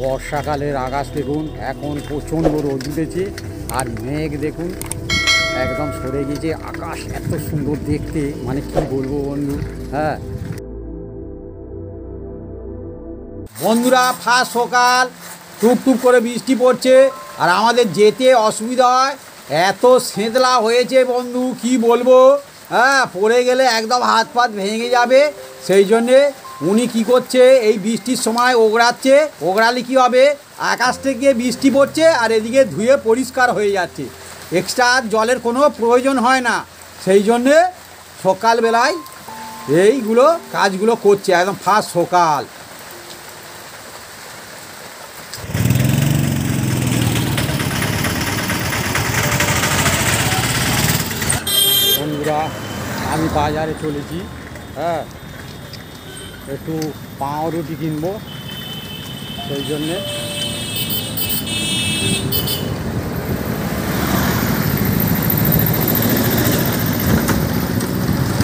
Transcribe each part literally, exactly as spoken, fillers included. বর্ষাকালের আকাশ দেখুন, এখন প্রচণ্ড রোদ উঠেছে আর মেঘ দেখুন একদম সরে গিয়েছে। আকাশ এত সুন্দর দেখতে, মানে কি বলবো বন্ধু। হ্যাঁ বন্ধুরা, ফার্স্ট সকাল টুপটুপ করে বৃষ্টি পড়ছে আর আমাদের যেতে অসুবিধা হয়, এত সেঁতলা হয়েছে বন্ধু কি বলবো। হ্যাঁ পড়ে গেলে একদম হাত পাত ভেঙে যাবে, সেই জন্যে উনি কি করছে এই বৃষ্টির সময় ওগড়াচ্ছে। ওগড়ালে কী হবে, আকাশ থেকে বৃষ্টি পড়ছে আর এদিকে ধুয়ে পরিষ্কার হয়ে যাচ্ছে, এক্সট্রা জলের কোনো প্রয়োজন হয় না। সেই জন্যে সকালবেলায় এইগুলো কাজগুলো করছে একদম ফার্স্ট সকাল। আমি বাজারে চলেছি, হ্যাঁ একটু পাউরুটি কিনবো, সেই জন্যে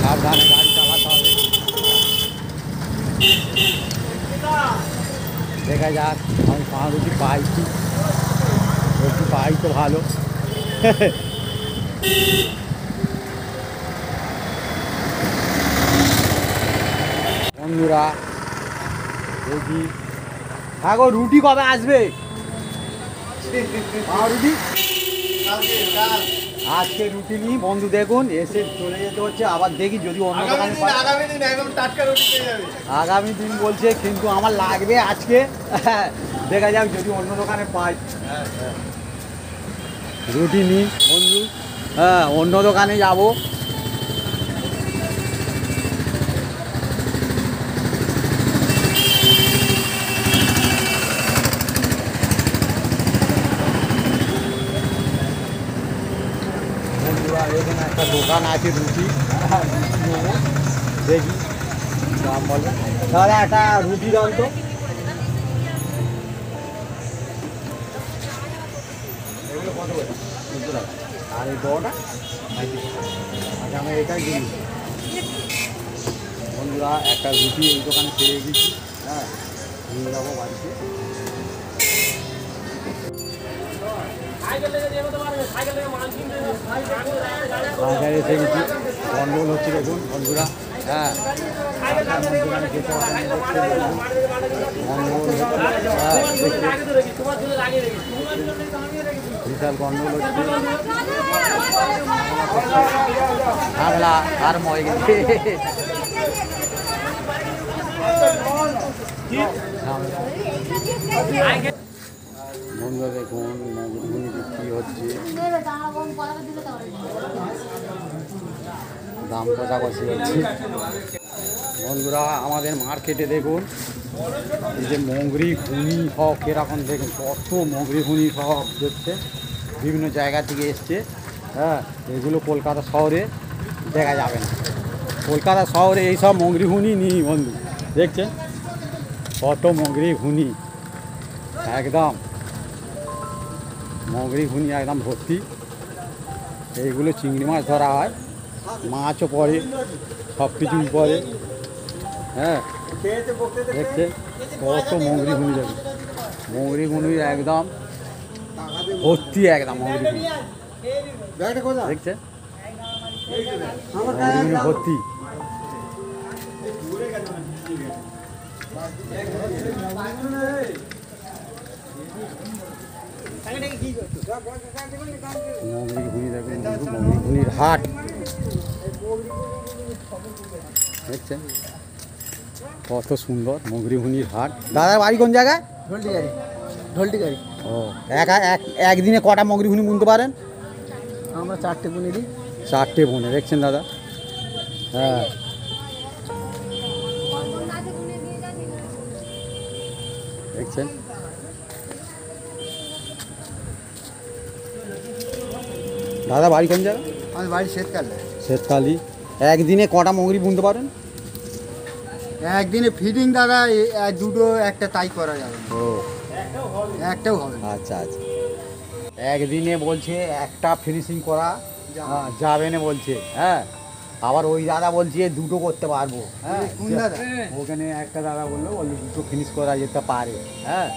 সাবধানে গাড়ি চালাতে হবে। দেখা যাক আমি পাউরুটি পাই কি, রুটি পাই তো ভালো। বন্ধুরা রুটি, হ্যাঁ গো রুটি কবে আসবে? রুটি আজকে রুটি নিই বন্ধু, দেখুন এসে চলে যেতে হচ্ছে। আবার দেখি যদি অন্য দোকানে পাই, আগামী দিন বলছে কিন্তু আমার লাগবে আজকে। দেখা যাক যদি অন্য দোকানে পাই রুটি নিই বন্ধু। হ্যাঁ অন্য দোকানে যাবো। একটা দোকান আছে রুটি, দেখি দাম বলে। দাদা একটা রুটি দাম তো, আর এই বড়টা আচ্ছা আমি এটাই দিই। বন্ধুরা একটা রুটি এই দোকানে পেয়ে গেছি, হ্যাঁ নিয়ে যাবো বাড়িতে। বাজারে এসে গেছি, গন্ডগোল হচ্ছে দেখুন বন্ধুরা। হ্যাঁ বিশাল গন্ডগোল হচ্ছে, ঝামেলা আরম্ভ হয়ে গেছে। বন্ধুরা দেখুন মাগুরগুলি বিক্রি হচ্ছে, দাম কষাকষি হচ্ছে। বন্ধুরা আমাদের মার্কেটে দেখুন এই যে মৌগরি ঘুনি হক, এরকম দেখুন কত মৌগরি ঘুনি হক দেখছে, বিভিন্ন জায়গা থেকে এসছে। হ্যাঁ এগুলো কলকাতা শহরে দেখা যাবে না, কলকাতা শহরে এইসব মৌগরি ঘুনি নেই বন্ধু। দেখছেন কত মৌগরি ঘুনি, একদম মগরি ঘুনি একদম ভর্তি। এইগুলো চিংড়ি মাছ ধরা হয়, মাছও পড়ে, সব কিছুই পড়ে। হ্যাঁ দেখছে কত মগরি ঘুনি, যাবে মগরি ঘুনি একদম ভর্তি, একদম মগরি ঘুনি দেখছে মগরি ভর্তি। মৌগরিঘুনির হাট দেখছেন কত সুন্দর মৌগরিঘুনির হাট। দাদার বাড়ি কোন জায়গায়? ঢোলটিগাড়ি। ঢোলটিগাড়ি ও, একা একদিনে কটা মৌগরিঘুনি বুনতে পারেন? আমরা চারটে বুনে দিই। চারটে বুনে দেখছেন দাদা। হ্যাঁ দেখছেন দাদা বাড়ি কোন জায়গা? আমার বাড়ি শ্বেতকালী। শ্বেতকালী। একদিনে কটা মৌগরি বুনতে পারেন? একদিনে ফিডিং দাদা দুটো একটা তাই করা যাবে, ও একটাও হবে। আচ্ছা আচ্ছা একদিনে বলছে একটা ফিনিশিং করা যাবে না বলছে। হ্যাঁ আবার ওই দাদা বলছে দুটো করতে পারবো। হ্যাঁ কোন দাদা? ওখানে একটা দাদা বললো বললো দুটো ফিনিশ করা যেতে পারে। হ্যাঁ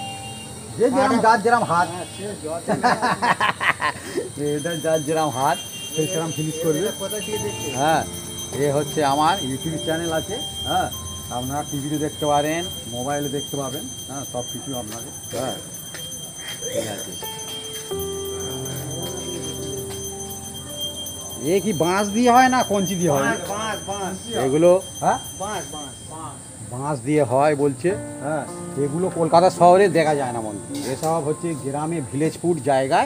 ये जराम जात जराम हाथ এটা जात जराम हाथ সেই জরাম ফিনিশ করবে কথা দিয়ে দেখতে হ্যাঁ ये হচ্ছে আমার ইউটিউব চ্যানেল আছে হ্যাঁ আপনারা টিভিতে দেখতে পারেন মোবাইলে দেখতে পাবেন হ্যাঁ সব কিছু আপনাদের হ্যাঁ ঠিক আছে ये কি বাঁশ দিয়ে হয় না কোন দিয়ে হয় বাঁশ বাঁশ এগুলো হ্যাঁ বাঁশ বাঁশ বাঁশ बाँस दिए है बोलते हाँ एगुलो कलकाता शहरे देखा जाए ना बंधु सब हे ग्रामे भिलेजपुर जगह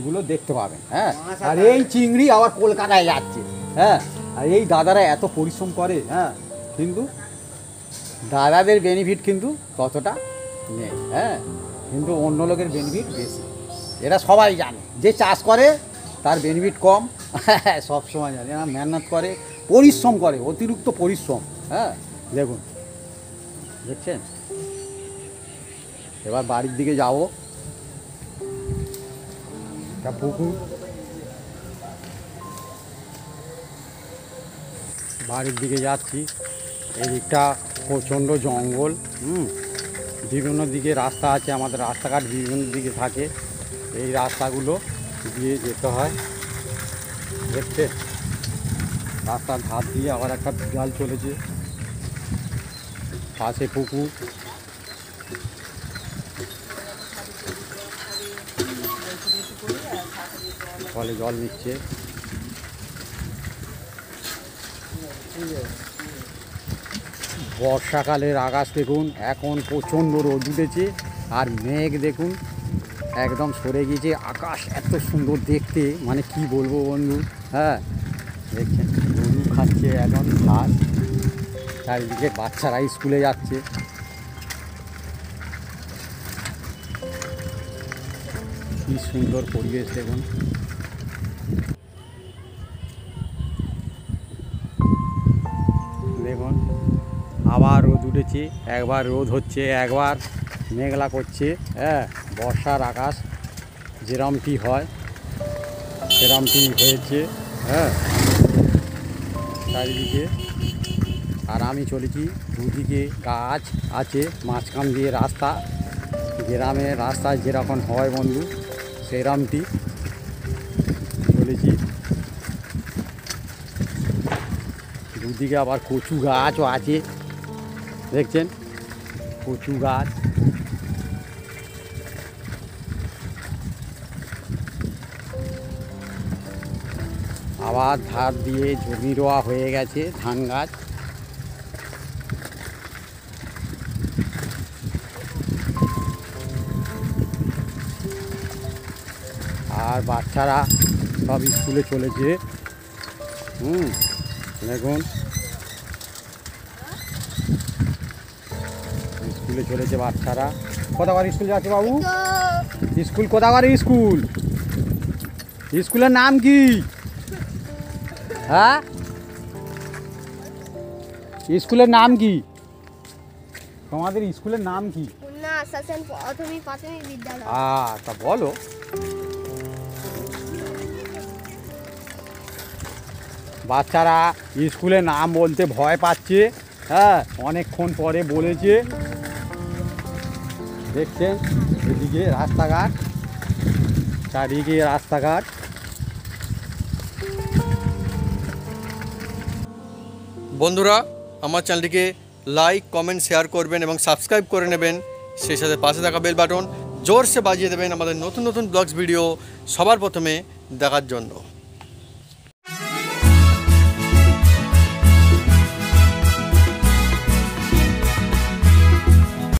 एगुलो देखते पाबेन हाँ और ये चिंगड़ी आबार कलकाता जाच्छे हाँ और ये दादारा एत परिश्रम करे हाँ किन्तु दादादेर बेनिफिट किन्तु ततटा नेई हाँ किन्तु अन्य लोकेर बेनिफिट बेशी एरा सबाई जाने जे चाष करे तार बेनिफिट कम सब समय जाने मेहनत करे परिश्रम करे अतिरिक्त परिश्रम हाँ देखुन দেখছেন এবার বাড়ির দিকে যাব এটা পুকুর বাড়ির দিকে যাচ্ছি এদিকটা প্রচণ্ড জঙ্গল হুম বিভিন্ন দিকে রাস্তা আছে আমাদের রাস্তাঘাট বিভিন্ন দিকে থাকে এই রাস্তাগুলো দিয়ে যেতে হয় দেখতে রাস্তার ধার দিয়ে আবার একটা জাল চলেছে पासे पुकुर फले जल निचे बर्षाकाले आकाश देखुन एकोन प्रचंड रोद उठेछे और मेघ देखुन एकदम सरे गेछे आकाश एत सुंदर देखते माने कि बोलबो बंधु हाँ देखें गरु खाच्छे एकदम घास चारिदिके बाच्चारा स्कूले जाच्छे कि सुंदर परिवेश देखुन देखुन आबार रोद उठेछे एक बार रोद होच्छे एक बार मेघला करछे हाँ बर्षार आकाश जेरामटी हय सेरामटी होयेछे हाँ चारिदिके और आमी चलेछि दुदिके गाछ आछे माछखान दिए रास्ता ग्रामे रास्ता जेरकम हय बंधु सेरकमटी चलेछि दुदिके आबार कचु गाछो आछे देखछेन कचु गाछ आबार धार दिए जमि रोया हये गेछे धान गाछ और बाच्चारा सब स्कूले चले गए देखुन स्कूले चले गए बाच्चारा कदागार स्कूल जाते बाबू स्कूल कदागार स्कूल स्कूल नाम की हाँ स्कूल नाम की तुम्हारे स्कूल नाम की ना ससन प्राथमिक प्राथमिक विद्यालय हाँ तो बोलो বাচ্চারা স্কুলে নাম বলতে ভয় পাচ্ছে হ্যাঁ অনেকক্ষণ পরে বলেছে দেখছেন এদিকে রাস্তাঘাট চারিদিকে রাস্তাঘাট বন্ধুরা আমার চ্যানেলটিকে লাইক কমেন্ট শেয়ার করবেন এবং সাবস্ক্রাইব করে নেবেন সেই সাথে পাশে থাকা বেল বাটন জোরসে বাজিয়ে দেবেন আমাদের নতুন নতুন ব্লগস ভিডিও সবার প্রথমে দেখার জন্য।